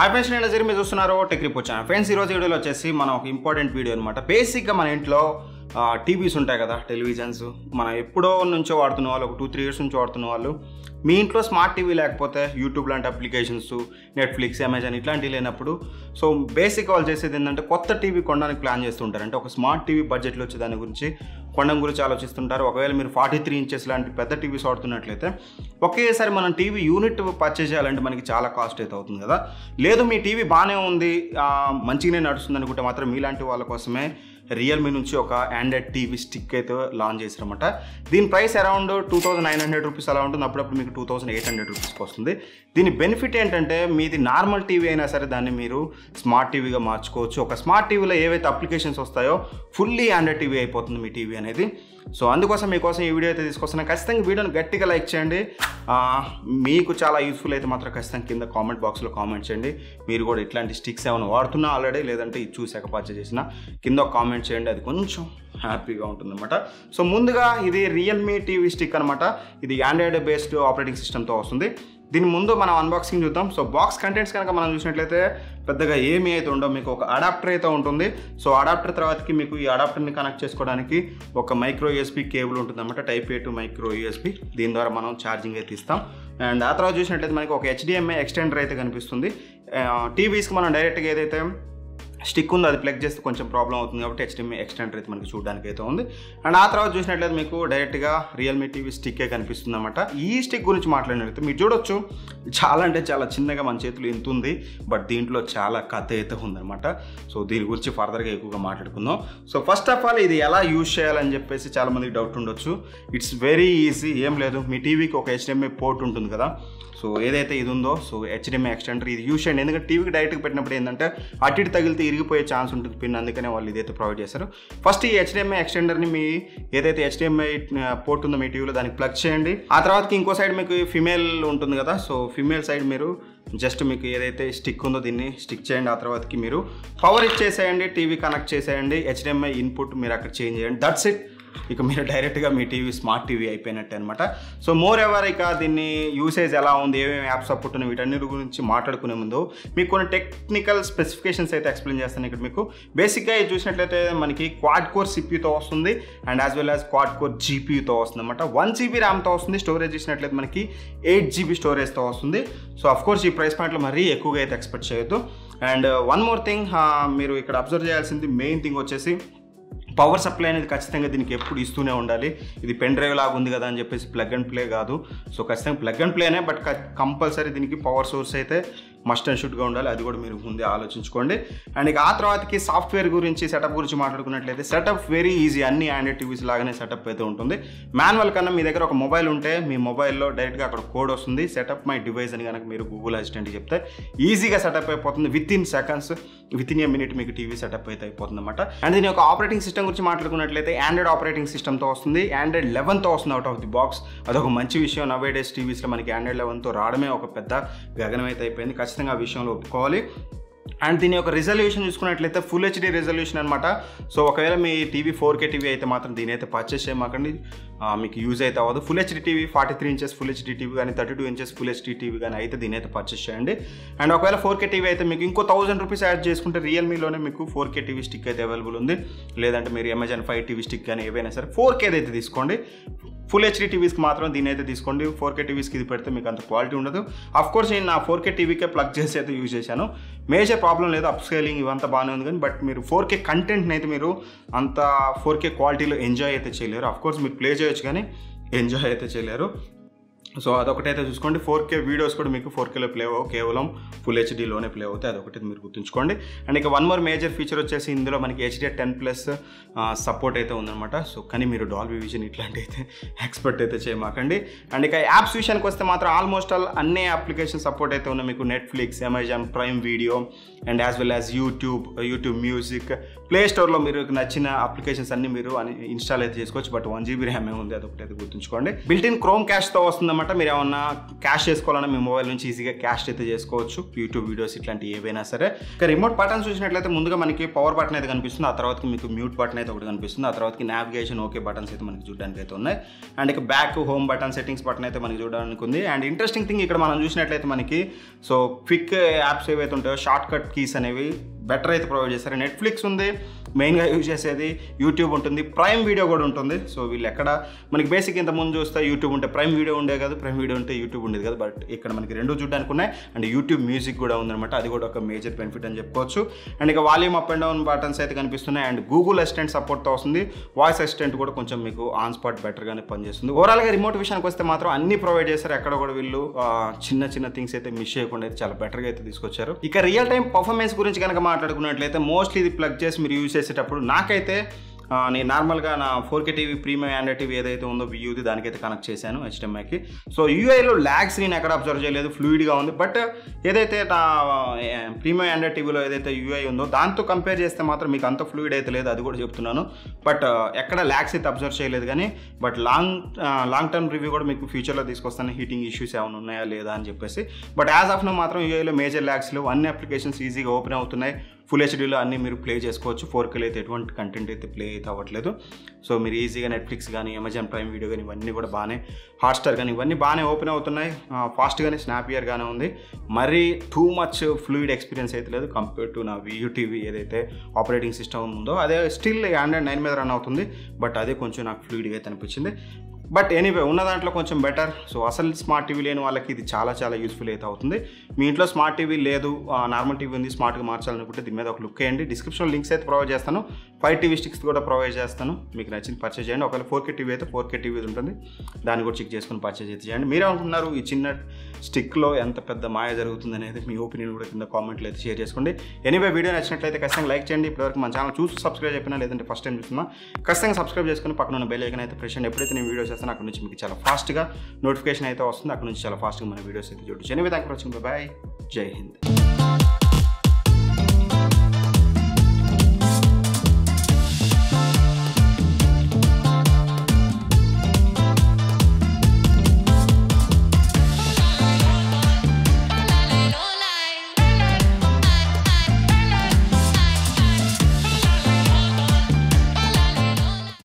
Hi friends, నేను జరిమి చూస్తున్నారు tech report channel. Friends ఈ రోజు వీడియోలో వచ్చేసి మన ఒక ఇంపార్టెంట్ వీడియో అన్నమాట. బేసిక్ గా మన ఇంట్లో టీవీస్ ఉంటాయి కదా, టెలివిజన్స్. మనం ఎప్పుడో నుంచో వాడుతున్న వాళ్ళు, ఒక 2-3 ఇయర్స్ నుంచి వాడుతున్న వాళ్ళు, మీ ఇంట్లో స్మార్ట్ టీవీ లేకపోతే యూట్యూబ్ లాంటి అప్లికేషన్స్, నెట్ఫ్లిక్స్, అమెజాన్ ఇట్లాంటివి లేనప్పుడు సో బేసిక్గా వాళ్ళు చేసేది ఏంటంటే కొత్త టీవీ కొనడానికి ప్లాన్ చేస్తుంటారు. అంటే ఒక స్మార్ట్ టీవీ బడ్జెట్లో వచ్చే దాని గురించి కొనడం గురించి ఆలోచిస్తుంటారు. ఒకవేళ మీరు 43 ఇంచెస్ లాంటి పెద్ద టీవీస్ వాడుతున్నట్లయితే ఒకేసారి మనం టీవీ యూనిట్ పర్చేజ్ చేయాలంటే మనకి చాలా కాస్ట్ అయితే అవుతుంది కదా. లేదు మీ టీవీ బాగానే ఉంది, మంచిగానే నడుస్తుంది అనుకుంటే మాత్రం మీలాంటి వాళ్ళ కోసమే రియల్మీ నుంచి ఒక ఆండ్రాయిడ్ టీవీ స్టిక్ అయితే లాంచ్ చేశారన్నమాట. దీని ప్రైస్ అరౌండ్ 2900 రూపీస్ అలా ఉంటుంది. అప్పుడప్పుడు మీకు 2800 రూపీస్కి వస్తుంది. దీని బెనిఫిట్ ఏంటంటే మీది నార్మల్ టీవీ అయినా సరే దాన్ని మీరు స్మార్ట్ టీవీగా మార్చుకోవచ్చు. ఒక స్మార్ట్ టీవీలో ఏవైతే అప్లికేషన్స్ వస్తాయో ఫుల్లీ ఆండ్రాయిడ్ టీవీ అయిపోతుంది మీ టీవీ అనేది. సో అందుకోసం మీకోసం ఈ వీడియో అయితే తీసుకొస్తున్నాను. ఖచ్చితంగా వీడియోని గట్టిగా లైక్ చేయండి. మీకు చాలా యూస్ఫుల్ అయితే మాత్రం ఖచ్చితంగా కింద కామెంట్ బాక్స్లో కామెంట్ చేయండి. మీరు కూడా ఇట్లాంటి స్టిక్స్ ఏమైనా వాడుతున్నా ఆల్రెడీ, లేదంటే ఇది చూసాక పర్చేజ్ చేసిన కింద కామెంట్ చేయండి, అది కొంచెం హ్యాపీగా ఉంటుందన్నమాట. సో ముందుగా ఇది రియల్మీ టీవీ స్టిక్ అనమాట. ఇది ఆండ్రాయిడ్ బేస్డ్ ఆపరేటింగ్ సిస్టమ్తో వస్తుంది. దీని ముందు మనం అన్బాక్సింగ్ చూద్దాం. సో బాక్స్ కంటెంట్స్ కనుక మనం చూసినట్లయితే పెద్దగా ఏమీ అయితే ఉండవు. మీకు ఒక అడాప్టర్ అయితే ఉంటుంది. సో అడాప్టర్ తర్వాతకి మీకు ఈ అడాప్టర్ని కనెక్ట్ చేసుకోవడానికి ఒక మైక్రో USB కేబుల్ ఉంటుంది అనమాట. Type-A to micro USB. దీని ద్వారా మనం ఛార్జింగ్ అయితే ఇస్తాం. అండ్ ఆ తర్వాత చూసినట్లయితే మనకి ఒక HDMI ఎక్స్టెండర్ అయితే కనిపిస్తుంది. టీవీస్కి మనం డైరెక్ట్గా ఏదైతే స్టిక్ ఉందో అది ప్లగ్ చేస్తే కొంచెం ప్రాబ్లం అవుతుంది కాబట్టి HDMI ఎక్స్టెండర్ అయితే మనకి చూడడానికి అయితే ఉంది. అండ్ ఆ తర్వాత చూసినట్లయితే మీకు డైరెక్ట్గా రియల్మీ టీవీ స్టిక్కే కనిపిస్తుంది అనమాట. ఈ స్టిక్ గురించి మాట్లాడినట్లయితే మీరు చూడొచ్చు, చాలా అంటే చాలా చిన్నగా మన చేతులు ఇంత ఉంది, బట్ దీంట్లో చాలా కథ అయితే ఉందనమాట. సో దీని గురించి ఫర్దర్గా ఎక్కువగా మాట్లాడుకుందాం. సో ఫస్ట్ ఆఫ్ ఆల్ ఇది ఎలా యూజ్ చేయాలని చెప్పేసి చాలామందికి డౌట్ ఉండొచ్చు. It's very easy. ఏం లేదు, మీ టీవీకి ఒక HDMI పోర్ట్ ఉంటుంది కదా, సో ఏదైతే ఇది ఉందో సో HDMI ఎక్స్టెండర్ ఇది యూజ్ చేయండి. ఎందుకంటే టీవీకి డైరెక్ట్గా పెట్టినప్పుడు ఏంటంటే అటు ఇటు తగిలితే ఇరిగిపోయే ఛాన్స్ ఉంటుంది పిన్, అందుకనే వాళ్ళు ఇదైతే ప్రొవైడ్ చేశారు. ఫస్ట్ ఈ HDMI ఎక్స్టెండర్ని మీ ఏదైతే HDMI పోర్ట్ ఉందో మీ టీవీలో దానికి ప్లగ్ చేయండి. ఆ తర్వాత ఇంకో సైడ్ మీకు ఫిమేల్ ఉంటుంది కదా, సో ఫిమేల్ సైడ్ మీరు జస్ట్ మీకు ఏదైతే స్టిక్ ఉందో దీన్ని స్టిక్ చేయండి. ఆ తర్వాతకి మీరు పవర్ ఇచ్చేసేయండి, టీవీ కనెక్ట్ చేసేయండి, HDMI ఇన్పుట్ మీరు అక్కడ చేంజ్ చేయండి. That's it. ఇక మీరు డైరెక్ట్గా మీ టీవీ స్మార్ట్ టీవీ అయిపోయినట్టే అనమాట. సో మోర్ ఎవర్ ఇక దీన్ని యూసేజ్ ఎలా ఉంది, ఏమేమి యాప్స్ సపోర్ట్ ఉన్నాయి, వీటన్నిటి గురించి మాట్లాడుకునే ముందు మీకు కొన్ని టెక్నికల్ స్పెసిఫికేషన్స్ అయితే ఎక్స్ప్లెయిన్ చేస్తాను ఇక్కడ మీకు. బేసిక్గా ఇది చూసినట్లయితే మనకి క్వాడ్ కోర్ CPU తో వస్తుంది and as well as quad core GPUతో వస్తుంది అనమాట. 1 GB RAM తో వస్తుంది. స్టోరేజ్ చూసినట్లయితే మనకి 8 GB స్టోరేజ్తో వస్తుంది. సో అఫ్కోర్స్ ఈ ప్రైస్ పాయింట్లో మరీ ఎక్కువగా అయితే ఎక్స్పెక్ట్ చేయొద్దు. అండ్ వన్ మోర్ థింగ్, మీరు ఇక్కడ అబ్జర్వ్ చేయాల్సింది మెయిన్ థింగ్ వచ్చేసి పవర్ సప్లై అనేది ఖచ్చితంగా దీనికి ఎప్పుడు ఇస్తూనే ఉండాలి. ఇది పెన్ డ్రైవ్ లాగా ఉంది కదా అని చెప్పేసి ప్లగ్ అండ్ ప్లే కాదు. సో ఖచ్చితంగా ప్లగ్ అండ్ ప్లేనే, బట్ కంపల్సరీ దీనికి పవర్ సోర్స్ అయితే మస్ట్ అండ్ షుడ్గా ఉండాలి. అది కూడా మీరు ముందే ఆలోచించుకోండి. అండ్ ఇక ఆ తర్వాతకి సాఫ్ట్వేర్ గురించి, సెటప్ గురించి మాట్లాడుకున్నట్లయితే సెటప్ వెరీ ఈజీ. అన్ని ఆండ్రాయిడ్ టీవీస్ లాగానే సెటప్ అయితే ఉంటుంది. మాన్యువల్ కన్నా మీ దగ్గర ఒక మొబైల్ ఉంటే మీ మొబైల్లో డైరెక్ట్గా అక్కడ కోడ్ వస్తుంది, సెటప్ మై డివైస్ అని కనుక మీరు గూగుల్ అసిస్టెంట్ చెప్తే ఈజీగా సెటప్ అయిపోతుంది. విత్ ఇన్ ఏ మినిట్ మీకు టీవీ సెటప్ అయితే అయిపోతుంది అనమాట. అండ్ దీని యొక్క ఆపరేటింగ్ సిస్టమ్ గురించి మాట్లాడుకున్నట్లయితే ఆండ్రాయిడ్ ఆపరేటింగ్ సిస్టమ్తో వస్తుంది. ఆండ్రాయిడ్ 11తో వస్తుంది అవుట్ ఆఫ్ ది బాక్స్. అదొక మంచి విషయం. నవే డేస్ టీవీస్లో మనకి ఆండ్రాయిడ్ 11తో రావడమే ఒక పెద్ద గగనం అయితే అయిపోయింది. ఖచ్చితంగా ఆ విషయంలో ఒప్పుకోవాలి. అండ్ దీని యొక్క రిజల్యూషన్ చూసుకున్నట్లయితే ఫుల్ HD రిజల్యూషన్ అనమాట. సో ఒకవేళ మీ టీవీ 4K టీవీ అయితే మాత్రం దీని అయితే పర్చేస్ చేయమాకండి, మీకు యూజ్ అయితే అవ్వదు. Full HD TV 43 inches full HD TV కానీ 32 ఇంచెస్ ఫుల్ HD టీవీ కానీ అయితే దీని అయితే పర్చేస్ చేయండి. అండ్ ఒకవేళ 4K టీవీ అయితే మీకు ఇంకో 1000 రూపీస్ యాడ్ చేసుకుంటే రియల్మీలోనే మీకు 4K టీవీ స్టిక్ అయితే అవైలబుల్ ఉంది. లేదంటే మీరు అమెజాన్ Fire టీవీ స్టిక్ కానీ ఏవైనా సరే 4K అయితే తీసుకోండి. ఫుల్ HD టీవీస్కి మాత్రం దీని అయితే తీసుకోండి. 4K టీవీస్కి ఇది పెడితే మీకు అంత క్వాలిటీ ఉండదు. అఫ్కోర్స్ నేను నా 4K టీవీకే ప్లగ్ చేసి అయితే యూజ్ చేశాను. మేజర్ ప్రాబ్లం లేదు, అప్ స్కేలింగ్ ఇవంతా బాగానే ఉంది. కానీ బట్ మీరు 4K కంటెంట్ని అయితే మీరు అంత 4K క్వాలిటీలో ఎంజాయ్ అయితే చేయలేరు. అఫ్కోర్స్ మీరు ప్లే చేయొచ్చు కానీ ఎంజాయ్ అయితే చేయలేరు. సో అదొకటైతే చూసుకోండి. 4K వీడియోస్ కూడా మీకు 4Kలో ప్లే అవ్వవు, కేవలం ఫుల్ HDలోనే ప్లే అవుతాయి. అదొకటి మీరు గుర్తుంచుకోండి. అండ్ ఇక వన్ మోర్ మేజర్ ఫీచర్ వచ్చేసి ఇందులో మనకి HDR 10+ సపోర్ట్ అయితే ఉందన్నమాట. సో కానీ మీరు Dolby Vision ఇట్లాంటి అయితే ఎక్స్పెక్ట్ అయితే చేయమాకండి. అండ్ ఇక యాప్స్ విషయానికి వస్తే మాత్రం ఆల్మోస్ట్ ఆల్ అన్ని అప్లికేషన్ సపోర్ట్ అయితే ఉన్నాయి. మీకు Netflix, Amazon Prime video and as well as YouTube music, play స్టోర్లో మీరు నచ్చిన అప్లికేషన్స్ అన్ని మీరు ఇన్స్టాల్ అయితే చేసుకోవచ్చు. బట్ 1 GB RAM ఉంది, అదొకటి అయితే గుర్తుంచుకోండి. బిల్ట్ ఇన్ Chrome cache తో వస్తుంది అన్నమాట. అనమాట. మీరు ఏమన్నా క్యాష్ చేసుకోవాలన్నా మీ మొబైల్ నుంచి ఈజీగా క్యాష్ అయితే చేసుకోవచ్చు, యూట్యూబ్ వీడియోస్ ఇట్లాంటివి ఏవైనా సరే. ఇక రిమోట్ బటన్స్ చూసినట్లయితే ముందుగా మనకి పవర్ బటన్ అయితే కనిపిస్తుంది, ఆ తర్వాత మీకు మ్యూట్ బటన్ అయితే ఒకటి కనిపిస్తుంది, ఆ తర్వాత నావిగేషన్ ఓకే బటన్స్ అయితే మనకి చూడడానికి అయితే ఉన్నాయి. అండ్ ఇక back home button, settings button అయితే మనకి చూడడానికి ఉంది. అండ్ ఇంట్రెస్టింగ్ థింగ్ ఇక్కడ మనం చూసినట్లయితే మనకి సో క్విక్ యాప్స్ ఏవైతే ఉంటాయో షార్ట్ కట్ కీస్ అనేవి బెటర్ అయితే ప్రొవైడ్ చేస్తారు. నెట్ఫ్లిక్స్ ఉంది మెయిన్గా యూజ్ చేసేది, యూట్యూబ్ ఉంటుంది, ప్రైమ్ వీడియో కూడా ఉంటుంది. సో వీళ్ళు ఎక్కడ మనకి బేసిక్ ఇంతకుముందు చూస్తే యూట్యూబ్ ఉంటే ప్రైమ్ వీడియో ఉండే కాదు, ప్రైమ్ వీడియో ఉంటే యూట్యూబ్ ఉండేది కాదు, బట్ ఇక్కడ మనకి రెండు చూడడానికి ఉన్నాయి. అండ్ యూట్యూబ్ మ్యూజిక్ కూడా ఉందన్నమాట, అది కూడా ఒక మేజర్ బెనిఫిట్ అని చెప్పుకోవచ్చు. అండ్ ఇక volume up and down buttons అయితే కనిపిస్తున్నాయి. అండ్ గూగుల్ అసిస్టెంట్ సపోర్ట్తో వస్తుంది, వాయిస్ అసిస్టెంట్ కూడా కొంచెం మీకు ఆన్ స్పాట్ బెటర్గానే పనిచేస్తుంది. ఓవరాల్గా రిమోట్ విషయానికి వస్తే మాత్రం అన్ని ప్రొవైడ్ చేస్తారు, ఎక్కడ కూడా వీళ్ళు చిన్న చిన్న థింగ్స్ అయితే మిస్ చేయకుండా అయితే చాలా బెటర్గా అయితే తీసుకొచ్చారు. ఇక రియల్ టైం పర్ఫార్మెన్స్ గురించి కనుక మాట్లాడుకున్నట్లయితే మోస్ట్లీ ఇది ప్లగ్ చేసి మీరు యూజ్ చేసేటప్పుడు, నాకైతే నేను నార్మల్గా నా 4K TV premium Android TV ఏదైతే ఉందో వియూది దానికైతే కనెక్ట్ చేశాను HDMIకి. సో యూఐలో ల్యాగ్స్ నేను ఎక్కడ అబ్జర్వ్ చేయలేదు, ఫ్లూయిడ్గా ఉంది. బట్ ఏదైతే నా ప్రీమియం ఆండ్రాయిడ్ టీవీలో ఏదైతే యూఐ ఉందో దాంతో కంపేర్ చేస్తే మాత్రం మీకు అంత ఫ్లూయిడ్ అయితే లేదు, అది కూడా చెప్తున్నాను. బట్ ఎక్కడ ల్యాగ్స్ అయితే అబ్జర్వ్ చేయలేదు, కానీ బట్ లాంగ్ టర్మ్ రివ్యూ కూడా మీకు ఫ్యూచర్లో తీసుకొస్తాను, హీటింగ్ ఇష్యూస్ ఏమైనా ఉన్నాయా లేదా అని చెప్పేసి. బట్ యాజ్ ఆఫ్ నౌ మాత్రం యూఐలో మేజర్ ల్యాగ్స్ లేవు, అన్ని అప్లికేషన్స్ ఈజీగా ఓపెన్ అవుతున్నాయి, ఫుల్ హెచ్డీలో అన్నీ మీరు ప్లే చేసుకోవచ్చు. 4K అయితే ఎటువంటి కంటెంట్ అయితే ప్లే అయితే అవ్వట్లేదు. సో మీరు ఈజీగా నెట్ఫ్లిక్స్ కానీ, అమెజాన్ ప్రైమ్ వీడియో కానీ, ఇవన్నీ కూడా బాగానే, హాట్స్టార్ కానీ ఇవన్నీ బాగానే ఓపెన్ అవుతున్నాయి, ఫాస్ట్గానే స్నాపియర్గానే ఉంది. మరీ టూ మచ్ ఫ్లూయిడ్ ఎక్స్పీరియన్స్ అయితే లేదు కంపేర్ టు నా వియూ టీవీ ఏదైతే ఆపరేటింగ్ సిస్టమ్ ఉందో, అదే స్టిల్ ఆండ్రాయిడ్ 9 మీద రన్ అవుతుంది, బట్ అదే కొంచెం నాకు ఫ్లూయిడ్గా అయితే అనిపించింది. బట్ ఎనీవే ఉన్న దాంట్లో కొంచెం బెటర్. సో అసలు స్మార్ట్ టీవీ లేని వాళ్ళకి ఇది చాలా చాలా యూస్ఫుల్ అయితే అవుతుంది. మీ ఇంట్లో స్మార్ట్ టీవీ లేదు, నార్మల్ టీవీ ఉంది, స్మార్ట్గా మార్చాలనుకుంటే దీని మీద ఒక లుక్ వేయండి. డిస్క్రిప్షన్లో లింక్స్ అయితే ప్రొవైడ్ చేస్తాను, 5 టీవీ స్టిక్స్ కూడా ప్రొవైడ్ చేస్తాను, మీకు నచ్చింది పర్చేజ్ చేయండి. ఒకవేళ 4K టీవీ అయితే 4K టీవీ ఉంటుంది, దాన్ని కూడా చెక్ చేసుకుని పర్చేజ్ అయితే చేయండి. మీరే అనుకుంటున్నారు ఈ చిన్న స్టిక్లో ఎంత పెద్ద మాయ జరుగుతుంది అనేది, మీ ఒపీనియన్ కూడా కింద కామెంట్లు అయితే షేర్ చేసుకోండి. ఎనీవే వీడియో నచ్చినట్లయితే ఖచ్చితంగా లైక్ చేయండి, ఇప్పటివరకు మన ఛానల్ చూసి సబ్స్క్రైబ్ చెప్పినా లేదంటే ఫస్ట్ టైం చూస్తున్నా ఖచ్చితంగా సబ్స్క్రైబ్ చేసుకుని పక్కన ఉన్న బెల్ ఐకాన్ అయితే ప్రెస్ చేయండి. ఎప్పుడైతే నేను వీడియోస్ చేస్తాను అక్కడ నుంచి మీకు చాలా ఫాస్ట్గా నోటిఫికేషన్ అయితే వస్తుంది, అక్కడ నుంచి చాలా ఫాస్ట్గా మన వీడియోస్ అయితే చూడొచ్చు. Anyway thanks for watching, bye bye, జై హింద్.